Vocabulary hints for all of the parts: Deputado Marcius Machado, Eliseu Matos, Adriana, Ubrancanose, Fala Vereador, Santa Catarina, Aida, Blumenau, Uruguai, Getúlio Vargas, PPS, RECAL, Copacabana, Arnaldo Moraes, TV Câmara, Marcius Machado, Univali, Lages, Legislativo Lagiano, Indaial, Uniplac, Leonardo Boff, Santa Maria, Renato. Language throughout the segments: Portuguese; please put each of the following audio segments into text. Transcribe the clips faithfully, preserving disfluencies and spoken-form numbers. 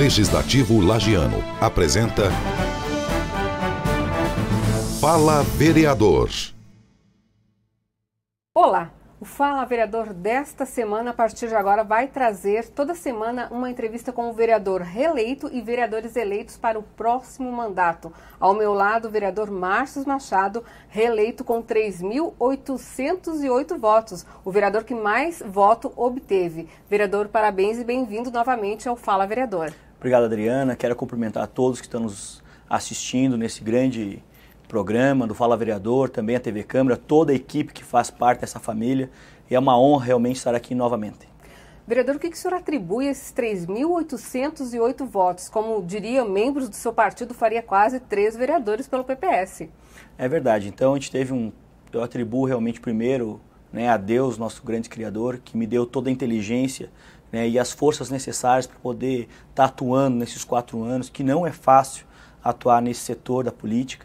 Legislativo Lagiano apresenta Fala Vereador. Olá, o Fala Vereador desta semana, a partir de agora, vai trazer toda semana uma entrevista com o vereador reeleito e vereadores eleitos para o próximo mandato. Ao meu lado, o vereador Marcius Machado, reeleito com três mil oitocentos e oito votos, o vereador que mais voto obteve. Vereador, parabéns e bem-vindo novamente ao Fala Vereador. Obrigado, Adriana. Quero cumprimentar a todos que estão nos assistindo nesse grande programa do Fala Vereador, também a T V Câmara, toda a equipe que faz parte dessa família. E é uma honra realmente estar aqui novamente. Vereador, o que, que o senhor atribui a esses três mil oitocentos e oito votos? Como diria, membros do seu partido faria quase três vereadores pelo P P S. É verdade. Então, a gente teve um... Eu atribuo realmente primeiro, né, a Deus, nosso grande Criador, que me deu toda a inteligência, né, e as forças necessárias para poder estar atuando nesses quatro anos, que não é fácil atuar nesse setor da política.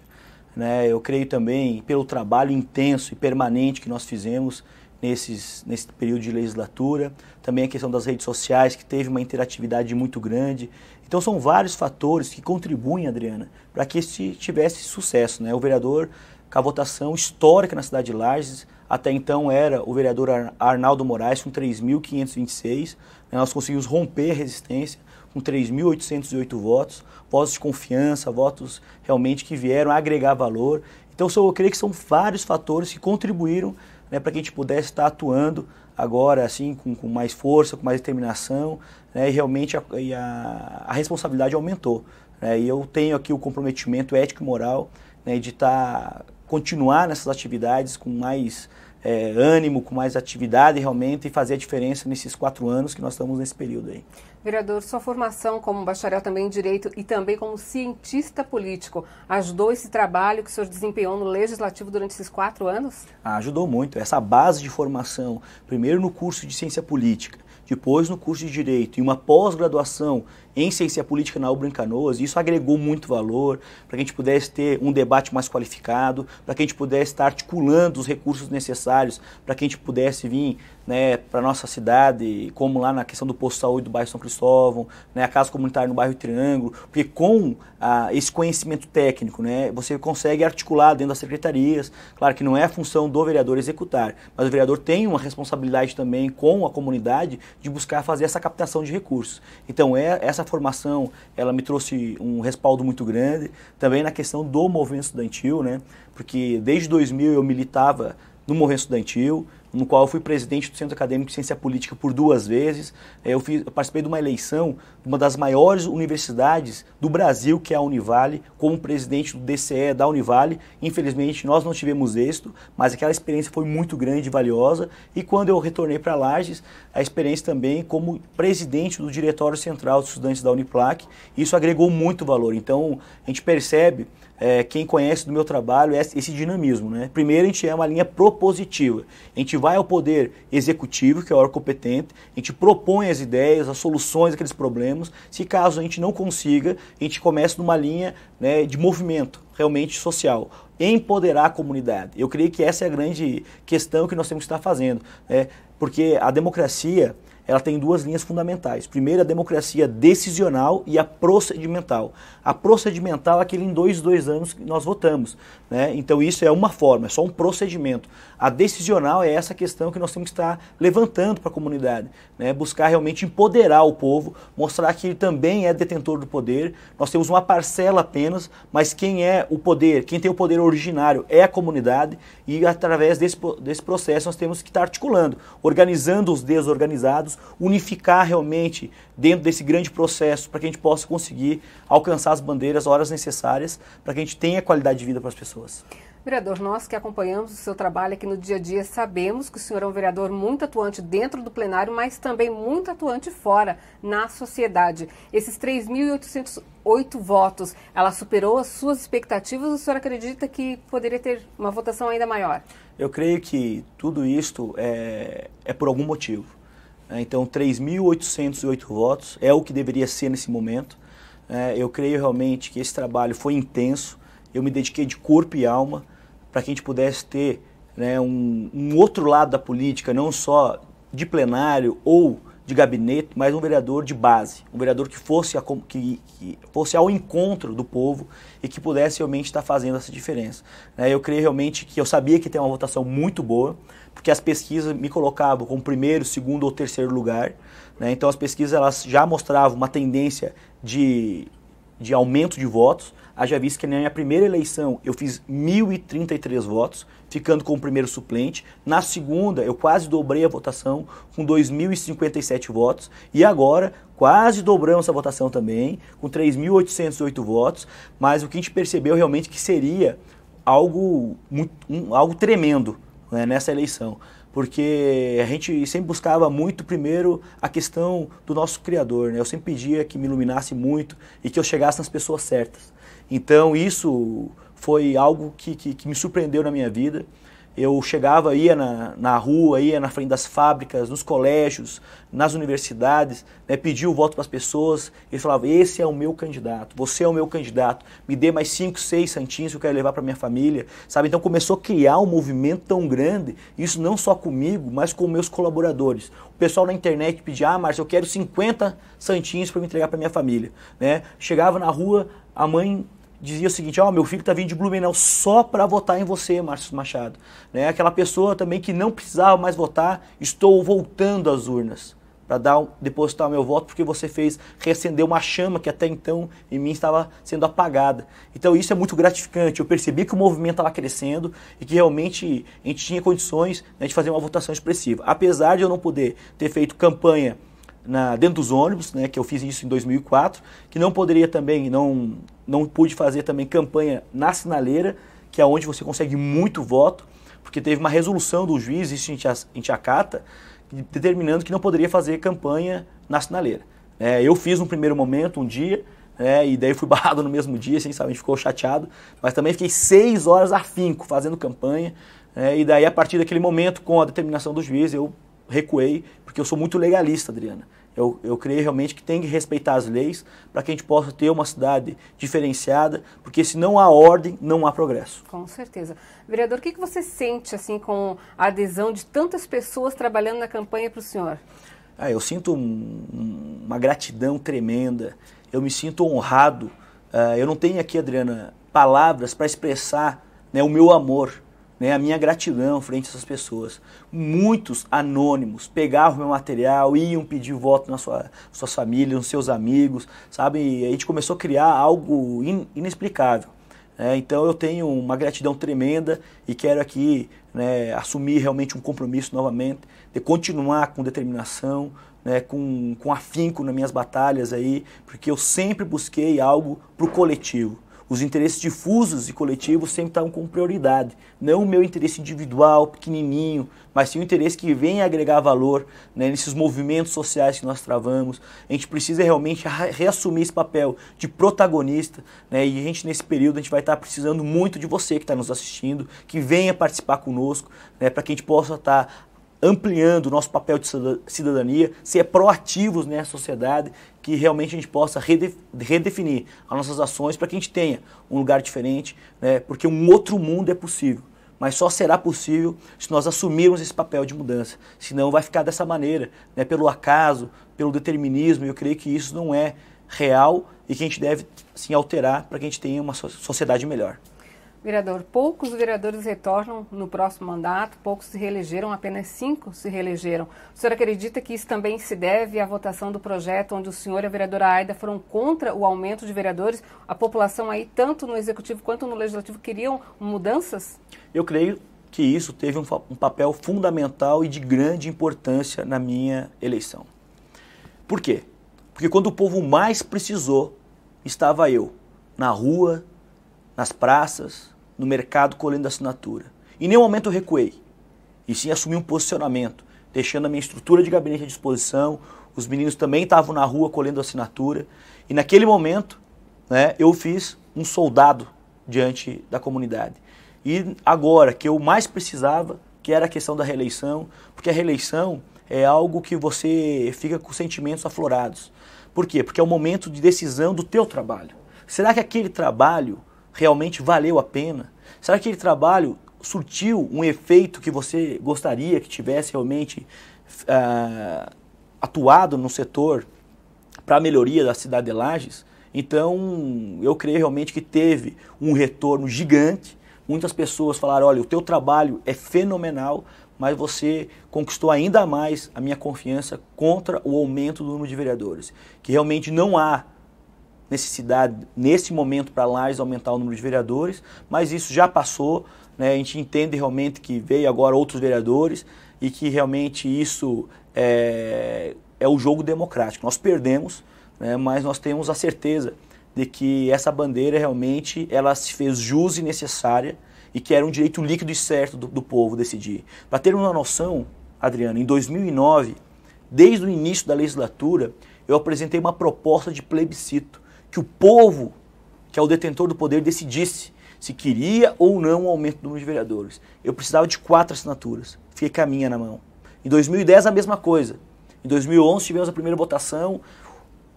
Né, eu creio também pelo trabalho intenso e permanente que nós fizemos nesses, nesse período de legislatura, também a questão das redes sociais, que teve uma interatividade muito grande. Então são vários fatores que contribuem, Adriana, para que esse tivesse sucesso. Né? O vereador, com a votação histórica na cidade de Lages, até então era o vereador Arnaldo Moraes com três mil quinhentos e vinte e seis, né, nós conseguimos romper a resistência com três mil oitocentos e oito votos, votos de confiança, votos realmente que vieram agregar valor. Então, eu creio que são vários fatores que contribuíram, né, para que a gente pudesse estar atuando agora, assim, com, com mais força, com mais determinação, né, e realmente a, e a, a responsabilidade aumentou. Né, e eu tenho aqui o comprometimento ético e moral, né, de estar, continuar nessas atividades com mais É, ânimo, com mais atividade realmente, e fazer a diferença nesses quatro anos que nós estamos nesse período aí. Vereador, sua formação como bacharel também em Direito e também como cientista político ajudou esse trabalho que o senhor desempenhou no Legislativo durante esses quatro anos? Ah, ajudou muito. Essa base de formação, primeiro no curso de Ciência Política, depois no curso de Direito e uma pós-graduação em Ciência Política na Ubrancanose, isso agregou muito valor para que a gente pudesse ter um debate mais qualificado, para que a gente pudesse estar articulando os recursos necessários, para que a gente pudesse vir, né, para a nossa cidade, como lá na questão do posto de saúde do bairro São Cristóvão, né, a casa comunitária no bairro Triângulo, porque com a, esse conhecimento técnico, né, você consegue articular dentro das secretarias. Claro que não é a função do vereador executar, mas o vereador tem uma responsabilidade também com a comunidade de buscar fazer essa captação de recursos. Então, é, essa formação, ela me trouxe um respaldo muito grande, também na questão do movimento estudantil, né? Porque desde dois mil eu militava no movimento estudantil, no qual eu fui presidente do Centro Acadêmico de Ciência Política por duas vezes. Eu, fiz, eu participei de uma eleição de uma das maiores universidades do Brasil, que é a Univali, como presidente do D C E da Univali. Infelizmente, nós não tivemos êxito, mas aquela experiência foi muito grande e valiosa. E quando eu retornei para Lages, a experiência também como presidente do Diretório Central dos Estudantes da Uniplac, isso agregou muito valor. Então, a gente percebe, é, quem conhece do meu trabalho, esse, esse dinamismo, né? Primeiro, a gente é uma linha propositiva. A gente vai ao poder executivo, que é o órgão competente, a gente propõe as ideias, as soluções daqueles problemas. Se caso a gente não consiga, a gente começa numa linha, né, de movimento realmente social, empoderar a comunidade. Eu creio que essa é a grande questão que nós temos que estar fazendo, né? Porque a democracia, ela tem duas linhas fundamentais. Primeiro, a democracia decisional e a procedimental. A procedimental é aquele em dois, dois anos que nós votamos, né? Então, isso é uma forma, é só um procedimento. A decisional é essa questão que nós temos que estar levantando para a comunidade, né? Buscar realmente empoderar o povo, mostrar que ele também é detentor do poder. Nós temos uma parcela apenas, mas quem é o poder, quem tem o poder originário é a comunidade, e através desse, desse processo nós temos que estar articulando, organizando os desorganizados, unificar realmente dentro desse grande processo para que a gente possa conseguir alcançar as bandeiras, horas necessárias, para que a gente tenha qualidade de vida para as pessoas. Vereador, nós que acompanhamos o seu trabalho aqui no dia a dia, sabemos que o senhor é um vereador muito atuante dentro do plenário, mas também muito atuante fora, na sociedade. Esses três mil oitocentos e oito votos, ela superou as suas expectativas ou o senhor acredita que poderia ter uma votação ainda maior? Eu creio que tudo isto é, é por algum motivo. Então, três mil oitocentos e oito votos é o que deveria ser nesse momento. Eu creio realmente que esse trabalho foi intenso, eu me dediquei de corpo e alma para que a gente pudesse ter, né, um, um outro lado da política, não só de plenário ou de gabinete, mas um vereador de base, um vereador que fosse, a, que, que fosse ao encontro do povo e que pudesse realmente estar fazendo essa diferença. Eu creio realmente que eu sabia que tem uma votação muito boa, porque as pesquisas me colocavam como primeiro, segundo ou terceiro lugar. Então as pesquisas elas já mostravam uma tendência de, de aumento de votos. Haja visto que na minha primeira eleição eu fiz mil e trinta e três votos, ficando como primeiro suplente. Na segunda eu quase dobrei a votação com dois mil e cinquenta e sete votos e agora quase dobramos a votação também com três mil oitocentos e oito votos, mas o que a gente percebeu realmente que seria algo, muito, um, algo tremendo, né, nessa eleição. Porque a gente sempre buscava muito, primeiro, a questão do nosso Criador. Né? Eu sempre pedia que me iluminasse muito e que eu chegasse nas pessoas certas. Então isso foi algo que, que, que me surpreendeu na minha vida. Eu chegava, ia na, na rua, ia na frente das fábricas, nos colégios, nas universidades, né, pedia o voto para as pessoas, eles falavam, esse é o meu candidato, você é o meu candidato, me dê mais cinco, seis santinhos que eu quero levar para minha família, sabe? Então começou a criar um movimento tão grande, isso não só comigo, mas com meus colaboradores. O pessoal na internet pedia, ah, Márcio, eu quero cinquenta santinhos para me entregar para minha família, né? Chegava na rua, a mãe dizia o seguinte, ó, oh, meu filho está vindo de Blumenau só para votar em você, Marcius Machado. Né? Aquela pessoa também que não precisava mais votar, estou voltando às urnas para dar, depositar o meu voto, porque você fez reacender uma chama que até então em mim estava sendo apagada. Então isso é muito gratificante, eu percebi que o movimento estava crescendo e que realmente a gente tinha condições, né, de fazer uma votação expressiva. Apesar de eu não poder ter feito campanha na, dentro dos ônibus, né, que eu fiz isso em dois mil e quatro, que não poderia também, não, não pude fazer também campanha na sinaleira, que é onde você consegue muito voto, porque teve uma resolução do juiz, isso a gente acata, determinando que não poderia fazer campanha na sinaleira. É, eu fiz no primeiro momento, um dia, é, e daí fui barrado no mesmo dia, assim, sabe, a gente ficou chateado, mas também fiquei seis horas afinco fazendo campanha, é, e daí a partir daquele momento, com a determinação do juiz, eu recuei, porque eu sou muito legalista, Adriana. Eu, eu creio realmente que tem que respeitar as leis para que a gente possa ter uma cidade diferenciada, porque se não há ordem, não há progresso. Com certeza. Vereador, o que, que você sente assim com a adesão de tantas pessoas trabalhando na campanha para o senhor? Ah, eu sinto um, uma gratidão tremenda, eu me sinto honrado. Uh, eu não tenho aqui, Adriana, palavras para expressar, né, o meu amor, né, a minha gratidão frente a essas pessoas. Muitos anônimos pegavam meu material, iam pedir voto na sua, sua família, nos seus amigos, sabe? E a gente começou a criar algo in, inexplicável. É, então eu tenho uma gratidão tremenda e quero aqui, né, assumir realmente um compromisso novamente, de continuar com determinação, né, com, com afinco nas minhas batalhas, aí, porque eu sempre busquei algo para o coletivo. Os interesses difusos e coletivos sempre estavam com prioridade. Não o meu interesse individual, pequenininho, mas sim o interesse que vem agregar valor, né, nesses movimentos sociais que nós travamos. A gente precisa realmente reassumir esse papel de protagonista, né, e a gente nesse período a gente vai estar precisando muito de você que está nos assistindo, que venha participar conosco, né, para que a gente possa estar ampliando o nosso papel de cidadania, ser proativos nessa sociedade, que realmente a gente possa redefinir as nossas ações para que a gente tenha um lugar diferente, né? Porque um outro mundo é possível, mas só será possível se nós assumirmos esse papel de mudança, senão vai ficar dessa maneira, né? Pelo acaso, pelo determinismo, e eu creio que isso não é real e que a gente deve sim alterar para que a gente tenha uma sociedade melhor. Vereador, poucos vereadores retornam no próximo mandato, poucos se reelegeram, apenas cinco se reelegeram. O senhor acredita que isso também se deve à votação do projeto onde o senhor e a vereadora Aida foram contra o aumento de vereadores? A população aí, tanto no Executivo quanto no Legislativo, queriam mudanças? Eu creio que isso teve um, um papel fundamental e de grande importância na minha eleição. Por quê? Porque quando o povo mais precisou, estava eu, na rua, nas praças, no mercado colhendo assinatura. Em nenhum momento eu recuei, e sim assumi um posicionamento, deixando a minha estrutura de gabinete à disposição, os meninos também estavam na rua colhendo assinatura, e naquele momento, né, eu fiz um soldado diante da comunidade. E agora, que eu mais precisava, que era a questão da reeleição, porque a reeleição é algo que você fica com sentimentos aflorados. Por quê? Porque é o momento de decisão do teu trabalho. Será que aquele trabalho realmente valeu a pena? Será que aquele trabalho surtiu um efeito que você gostaria que tivesse realmente uh, atuado no setor para a melhoria da cidade de Lages, então eu creio realmente que teve um retorno gigante. Muitas pessoas falaram, olha, o teu trabalho é fenomenal, mas você conquistou ainda mais a minha confiança contra o aumento do número de vereadores. Que realmente não há necessidade, nesse momento, para Lages aumentar o número de vereadores, mas isso já passou, né? A gente entende realmente que veio agora outros vereadores e que realmente isso é, é o jogo democrático. Nós perdemos, né? Mas nós temos a certeza de que essa bandeira realmente ela se fez jus e necessária e que era um direito líquido e certo do, do povo decidir. Para ter uma noção, Adriana, em dois mil e nove, desde o início da legislatura, eu apresentei uma proposta de plebiscito, que o povo, que é o detentor do poder, decidisse se queria ou não o aumento do número de vereadores. Eu precisava de quatro assinaturas, fiquei com a minha na mão. Em dois mil e dez, a mesma coisa. Em dois mil e onze, tivemos a primeira votação,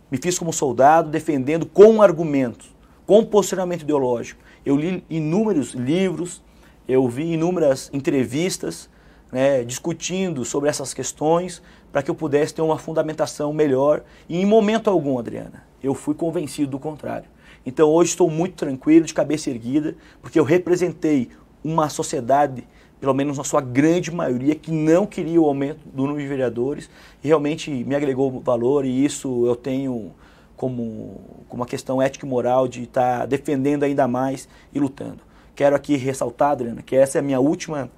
me fiz como soldado, defendendo com argumentos, com posicionamento ideológico. Eu li inúmeros livros, eu vi inúmeras entrevistas, né, discutindo sobre essas questões, para que eu pudesse ter uma fundamentação melhor. E em momento algum, Adriana, eu fui convencido do contrário. Então hoje estou muito tranquilo, de cabeça erguida, porque eu representei uma sociedade, pelo menos na sua grande maioria, que não queria o aumento do número de vereadores, e realmente me agregou valor, e isso eu tenho como, como uma questão ética e moral de estar defendendo ainda mais e lutando. Quero aqui ressaltar, Adriana, que essa é a minha última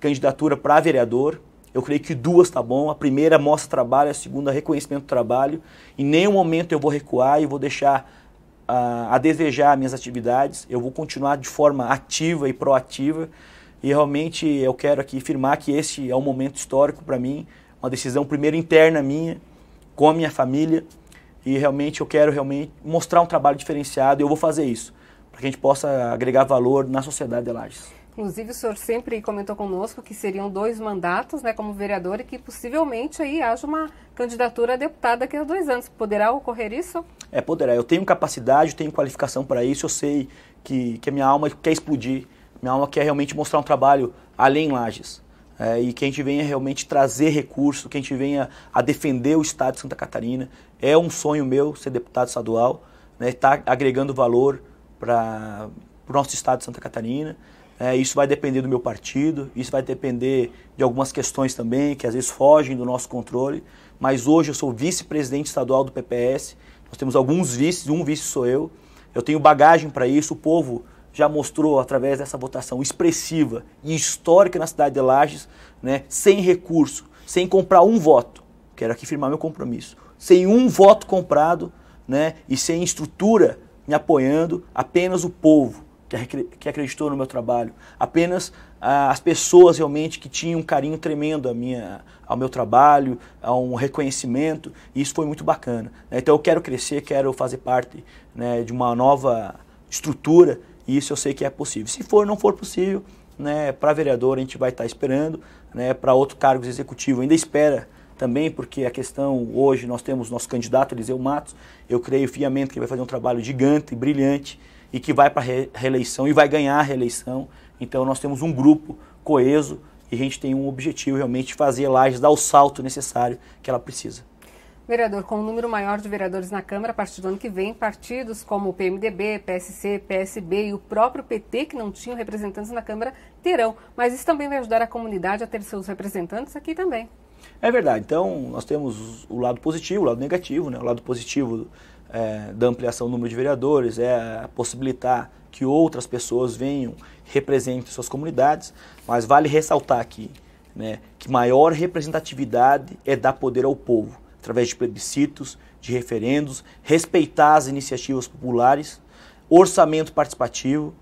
candidatura para vereador. Eu creio que duas tá bom, a primeira mostra trabalho, a segunda reconhecimento do trabalho. Em nenhum momento eu vou recuar e vou deixar a, a desejar minhas atividades, eu vou continuar de forma ativa e proativa. E realmente eu quero aqui afirmar que este é um momento histórico para mim, uma decisão primeiro interna minha, com a minha família, e realmente eu quero realmente mostrar um trabalho diferenciado, e eu vou fazer isso, para que a gente possa agregar valor na sociedade de Lages. Inclusive o senhor sempre comentou conosco que seriam dois mandatos, né, como vereador, e que possivelmente aí haja uma candidatura a deputada daqui a dois anos. Poderá ocorrer isso? É, poderá. Eu tenho capacidade, eu tenho qualificação para isso, eu sei que, que a minha alma quer explodir. Minha alma quer realmente mostrar um trabalho além Lages, é, e que a gente venha realmente trazer recurso, que a gente venha a defender o Estado de Santa Catarina. É um sonho meu ser deputado estadual, né, tá agregando valor para o nosso Estado de Santa Catarina. É, isso vai depender do meu partido, isso vai depender de algumas questões também, que às vezes fogem do nosso controle, mas hoje eu sou vice-presidente estadual do P P S, nós temos alguns vices, um vice sou eu, eu tenho bagagem para isso, o povo já mostrou através dessa votação expressiva e histórica na cidade de Lages, né, sem recurso, sem comprar um voto, quero aqui firmar meu compromisso, sem um voto comprado, né, e sem estrutura me apoiando, apenas o povo que acreditou no meu trabalho, apenas ah, as pessoas realmente que tinham um carinho tremendo a minha, ao meu trabalho, a um reconhecimento, e isso foi muito bacana. Então eu quero crescer, quero fazer parte, né, de uma nova estrutura. Isso eu sei que é possível. Se for, não for possível, né, para vereador a gente vai estar esperando, né, para outro cargo executivo ainda espera também, porque a questão hoje nós temos nosso candidato Eliseu Matos, eu creio fiamente que ele vai fazer um trabalho gigante, brilhante, e que vai para a reeleição e vai ganhar a reeleição. Então nós temos um grupo coeso e a gente tem um objetivo realmente de fazer Lages dar o salto necessário que ela precisa. Vereador, com um número maior de vereadores na Câmara, a partir do ano que vem, partidos como o P M D B, P S C, P S B e o próprio P T, que não tinham representantes na Câmara, terão. Mas isso também vai ajudar a comunidade a ter seus representantes aqui também. É verdade. Então, nós temos o lado positivo, o lado negativo, né? O lado positivo é, da ampliação do número de vereadores é possibilitar que outras pessoas venham, representem suas comunidades, mas vale ressaltar aqui, né, que maior representatividade é dar poder ao povo, através de plebiscitos, de referendos, respeitar as iniciativas populares, orçamento participativo.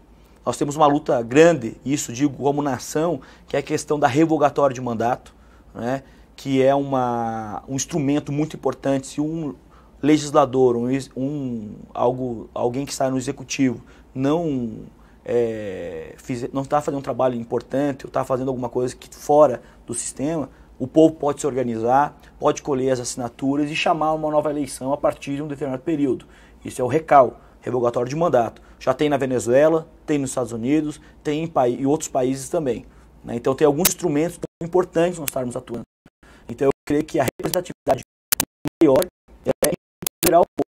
Nós temos uma luta grande, isso digo como nação, que é a questão da revogatória de mandato, né, que é uma, um instrumento muito importante. Se um legislador, um, um, algo, alguém que está no executivo, não é, fiz, não está fazendo um trabalho importante, ou está fazendo alguma coisa que fora do sistema, o povo pode se organizar, pode colher as assinaturas e chamar uma nova eleição a partir de um determinado período. Isso é o RECAL, revogatório de mandato. Já tem na Venezuela, tem nos Estados Unidos, tem em, pa em outros países também, né? Então tem alguns instrumentos tão importantes nós estarmos atuando. Então eu creio que a representatividade maior é integrar o povo.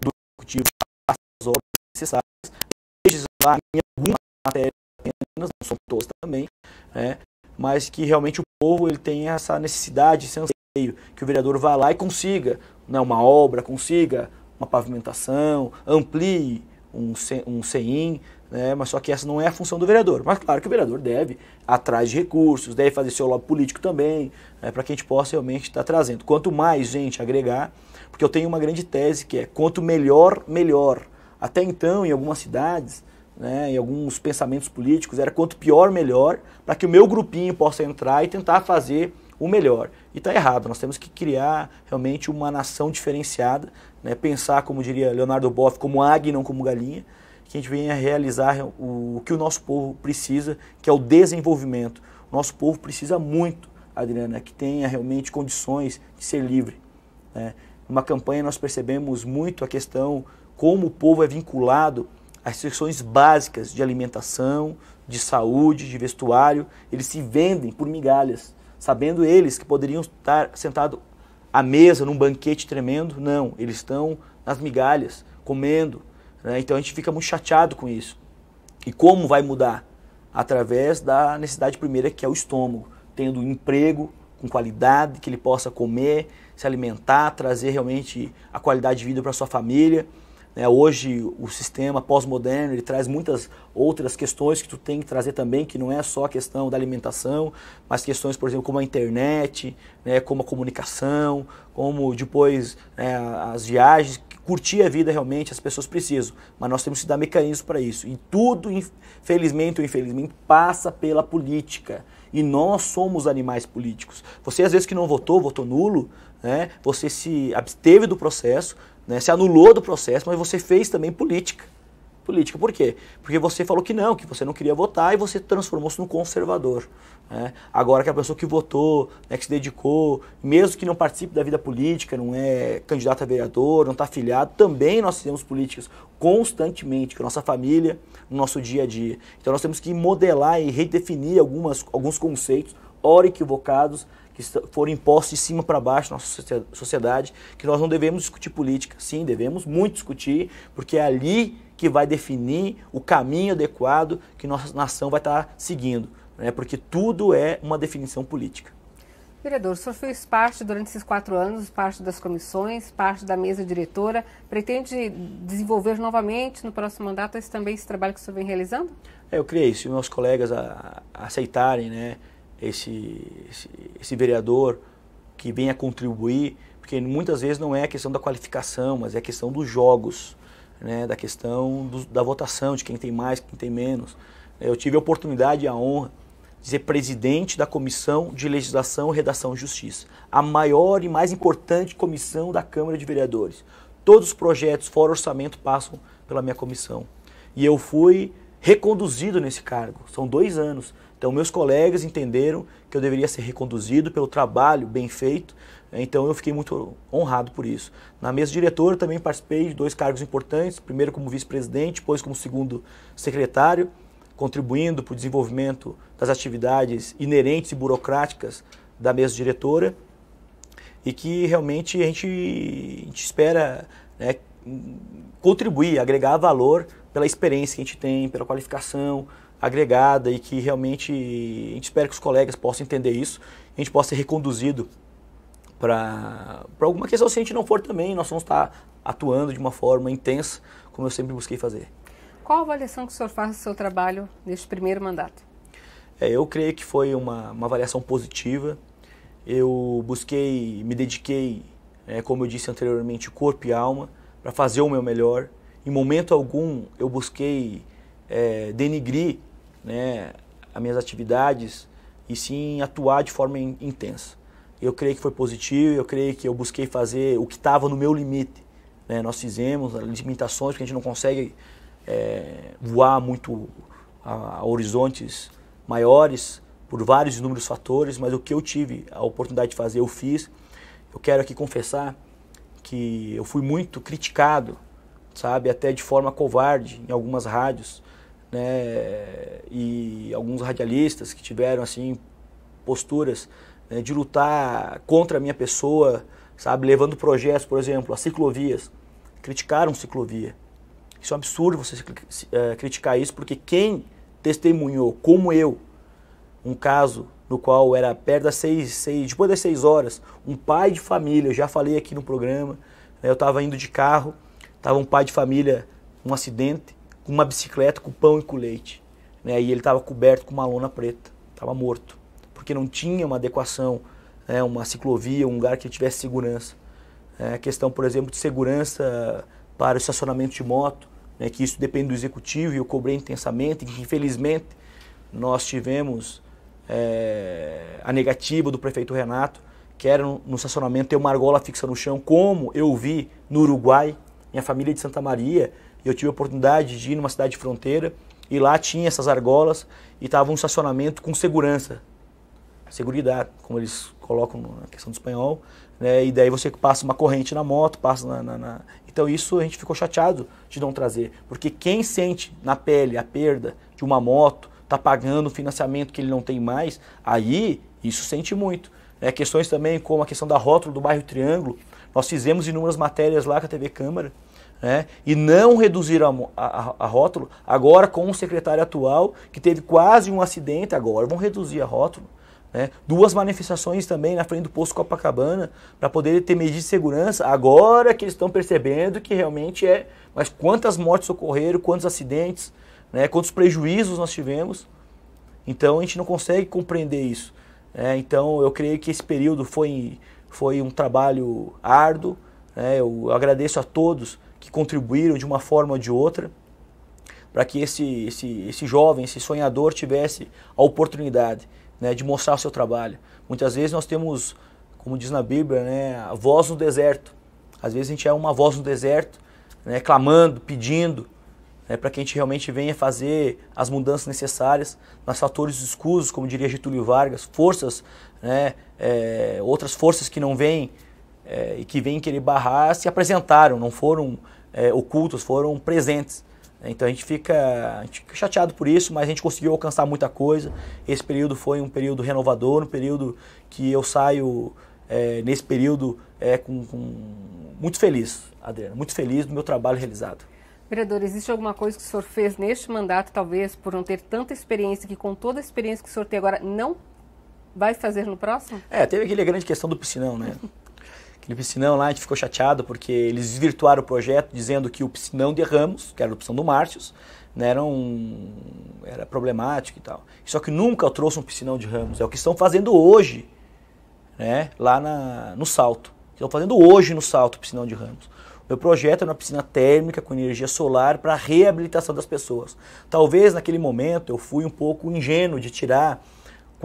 Do executivo as obras necessárias, legislar em alguma matéria apenas, não são todos também, né? Mas que realmente o povo ele tem essa necessidade, esse anseio, que o vereador vá lá e consiga, né, uma obra, consiga uma pavimentação, amplie um, um C E I M, né, mas só que essa não é a função do vereador. Mas claro que o vereador deve ir atrás de recursos, deve fazer seu lobby político também, né, para que a gente possa realmente estar trazendo. Quanto mais gente agregar, porque eu tenho uma grande tese que é quanto melhor, melhor. Até então, em algumas cidades, né, em alguns pensamentos políticos, era quanto pior, melhor, para que o meu grupinho possa entrar e tentar fazer o melhor. E está errado, nós temos que criar realmente uma nação diferenciada, né, pensar, como diria Leonardo Boff, como águia e não como galinha, que a gente venha realizar o, o que o nosso povo precisa, que é o desenvolvimento. O nosso povo precisa muito, Adriana, que tenha realmente condições de ser livre, né. Numa campanha nós percebemos muito a questão como o povo é vinculado às questões básicas de alimentação, de saúde, de vestuário. Eles se vendem por migalhas, sabendo eles que poderiam estar sentados à mesa, num banquete tremendo. Não, eles estão nas migalhas, comendo, né? Então a gente fica muito chateado com isso. E como vai mudar? Através da necessidade primeira, que é o estômago, tendo um emprego com qualidade, que ele possa comer, se alimentar, trazer realmente a qualidade de vida para sua família, né? Hoje o sistema pós-moderno ele traz muitas outras questões que tu tem que trazer também, que não é só a questão da alimentação, mas questões, por exemplo, como a internet, né? Como a comunicação, como depois, né, as viagens, curtir a vida realmente as pessoas precisam, mas nós temos que dar mecanismos para isso. E tudo, felizmente ou infelizmente, passa pela política. E nós somos animais políticos. Você, às vezes, que não votou, votou nulo, né? Você se absteve do processo, né? Se anulou do processo, mas você fez também política. Política por quê? Porque você falou que não, que você não queria votar e você transformou-se num conservador, né? Agora que a pessoa que votou, né, que se dedicou, mesmo que não participe da vida política, não é candidato a vereador, não está afiliado, também nós fizemos políticas constantemente com a nossa família, no nosso dia a dia. Então nós temos que modelar e redefinir algumas, alguns conceitos, ora equivocados, que foram impostos de cima para baixo na nossa sociedade, que nós não devemos discutir política. Sim, devemos muito discutir, porque é ali que vai definir o caminho adequado que nossa nação vai estar seguindo, né? Porque tudo é uma definição política. Vereador, o senhor fez parte, durante esses quatro anos, parte das comissões, parte da mesa diretora. Pretende desenvolver novamente no próximo mandato esse, também esse trabalho que o senhor vem realizando? É, eu creio, se meus colegas a, a aceitarem, né, esse, esse, esse vereador que venha contribuir, porque muitas vezes não é a questão da qualificação, mas é a questão dos jogos, né, da questão do, da votação, de quem tem mais, quem tem menos. Eu tive a oportunidade e a honra de ser presidente da Comissão de Legislação, Redação e Justiça, a maior e mais importante comissão da Câmara de Vereadores. Todos os projetos fora orçamento passam pela minha comissão. E eu fui reconduzido nesse cargo, são dois anos. Então meus colegas entenderam que eu deveria ser reconduzido pelo trabalho bem feito, então eu fiquei muito honrado por isso. Na mesa diretora também participei de dois cargos importantes, primeiro como vice-presidente, depois como segundo secretário, contribuindo para o desenvolvimento das atividades inerentes e burocráticas da mesa diretora, e que realmente a gente, a gente espera, né, contribuir, agregar valor pela experiência que a gente tem, pela qualificação agregada, e que realmente a gente espera que os colegas possam entender isso, a gente possa ser reconduzido para alguma questão. Se a gente não for também, nós vamos estar atuando de uma forma intensa, como eu sempre busquei fazer. Qual a avaliação que o senhor faz do seu trabalho neste primeiro mandato? É, eu creio que foi uma, uma avaliação positiva. Eu busquei, me dediquei, é, como eu disse anteriormente, corpo e alma, para fazer o meu melhor. Em momento algum eu busquei É, denigrir, né, as minhas atividades, e sim atuar de forma in, intensa. Eu creio que foi positivo, eu creio que eu busquei fazer o que estava no meu limite, né? Nós fizemos limitações, porque a gente não consegue é, voar muito a, a horizontes maiores por vários inúmeros fatores, mas o que eu tive a oportunidade de fazer, eu fiz. Eu quero aqui confessar que eu fui muito criticado sabe, até de forma covarde em algumas rádios, né, e alguns radialistas que tiveram assim posturas, né, de lutar contra a minha pessoa, sabe, levando projetos, por exemplo, as ciclovias, criticaram ciclovia. Isso é um absurdo você uh, criticar isso, porque quem testemunhou, como eu, um caso no qual era perto das seis, seis, depois das seis horas, um pai de família, eu já falei aqui no programa, né, eu estava indo de carro, estava um pai de família, um acidente, com uma bicicleta, com pão e com leite, né, e ele estava coberto com uma lona preta, estava morto, porque não tinha uma adequação, né, uma ciclovia, um lugar que tivesse segurança. É, a questão, por exemplo, de segurança para o estacionamento de moto, né, que isso depende do executivo, e eu cobrei intensamente, e que infelizmente nós tivemos... É, a negativa do prefeito Renato, que era no, no estacionamento ter uma argola fixa no chão, como eu vi no Uruguai, minha família é de Santa Maria, e eu tive a oportunidade de ir numa cidade de fronteira, e lá tinha essas argolas, e estava um estacionamento com segurança, seguridade, como eles colocam na questão do espanhol, né, e daí você passa uma corrente na moto, passa na, na, na... Então isso a gente ficou chateado de não trazer, porque quem sente na pele a perda de uma moto, está pagando o financiamento que ele não tem mais, aí isso sente muito. É, questões também como a questão da rótula do bairro Triângulo, nós fizemos inúmeras matérias lá com a T V Câmara, né, e não reduziram a, a, a rótula, agora com o secretário atual, que teve quase um acidente, agora vão reduzir a rótula. Né, duas manifestações também na frente do posto Copacabana, para poder ter medidas de segurança, agora que eles estão percebendo que realmente é, mas quantas mortes ocorreram, quantos acidentes, né, quantos prejuízos nós tivemos, então a gente não consegue compreender isso. Né? Então eu creio que esse período foi, foi um trabalho árduo, né? Eu agradeço a todos que contribuíram de uma forma ou de outra para que esse, esse, esse jovem, esse sonhador tivesse a oportunidade, né, de mostrar o seu trabalho. Muitas vezes nós temos, como diz na Bíblia, né, a voz no deserto, às vezes a gente é uma voz no deserto, né, clamando, pedindo, é, para que a gente realmente venha fazer as mudanças necessárias, nas fatores escusos, como diria Getúlio Vargas, forças, né, é, outras forças que não vêm e é, que vêm querer barrar, se apresentaram, não foram é, ocultos, foram presentes. Então a gente, fica, a gente fica chateado por isso, mas a gente conseguiu alcançar muita coisa. Esse período foi um período renovador, um período que eu saio é, nesse período é, com, com, muito feliz, Adriana, muito feliz do meu trabalho realizado. Vereador, existe alguma coisa que o senhor fez neste mandato, talvez, por não ter tanta experiência, que com toda a experiência que o senhor tem agora, não vai fazer no próximo? É, teve aquele grande questão do piscinão, né? Aquele piscinão lá, a gente ficou chateado porque eles desvirtuaram o projeto, dizendo que o piscinão de Ramos, que era a opção do Marcius, né, era, um, era problemático e tal. Só que nunca trouxe um piscinão de Ramos, é o que estão fazendo hoje, né, lá na, no Salto. Estão fazendo hoje no Salto o piscinão de Ramos. Meu projeto é uma piscina térmica com energia solar para a reabilitação das pessoas. Talvez naquele momento eu fui um pouco ingênuo de tirar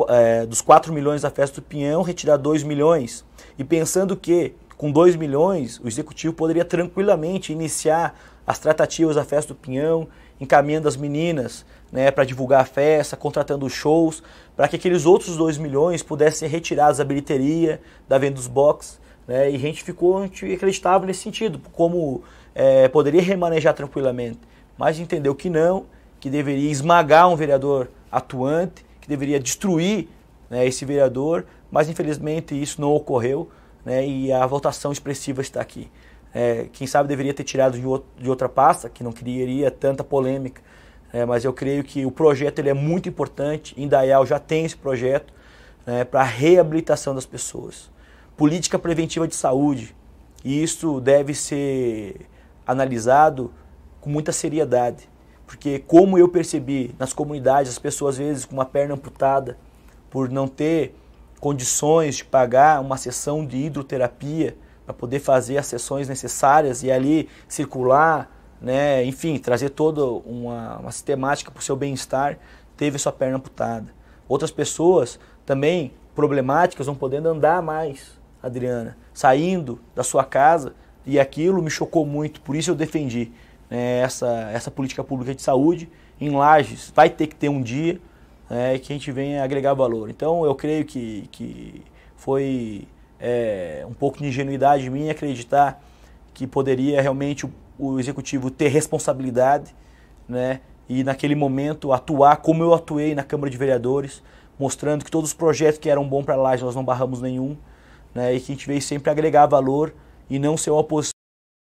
é, dos quatro milhões da Festa do Pinhão, retirar dois milhões. E pensando que com dois milhões o executivo poderia tranquilamente iniciar as tratativas da Festa do Pinhão, encaminhando as meninas, né, para divulgar a festa, contratando shows, para que aqueles outros dois milhões pudessem ser retirados da bilheteria, da venda dos boxes. É, e a gente ficou, a gente acreditava nesse sentido, como é, poderia remanejar tranquilamente, mas entendeu que não, que deveria esmagar um vereador atuante, que deveria destruir, né, esse vereador, mas infelizmente isso não ocorreu, né, e a votação expressiva está aqui. É, quem sabe deveria ter tirado de, outro, de outra pasta, que não criaria tanta polêmica, é, mas eu creio que o projeto ele é muito importante, Indaial já tem esse projeto, né, para a reabilitação das pessoas. Política preventiva de saúde, e isso deve ser analisado com muita seriedade, porque como eu percebi nas comunidades, as pessoas às vezes com uma perna amputada, por não ter condições de pagar uma sessão de hidroterapia, para poder fazer as sessões necessárias e ali circular, né, enfim, trazer toda uma, uma sistemática para o seu bem-estar, teve sua perna amputada. Outras pessoas também problemáticas, não podendo andar mais, Adriana, saindo da sua casa, e aquilo me chocou muito, por isso eu defendi, né, essa, essa política pública de saúde em Lages, vai ter que ter um dia, né, que a gente venha agregar valor. Então eu creio que, que foi é, um pouco de ingenuidade minha acreditar que poderia realmente o, o Executivo ter responsabilidade, né, e naquele momento atuar como eu atuei na Câmara de Vereadores, mostrando que todos os projetos que eram bons para Lages nós não barramos nenhum, né, e que a gente veio sempre agregar valor e não ser uma oposição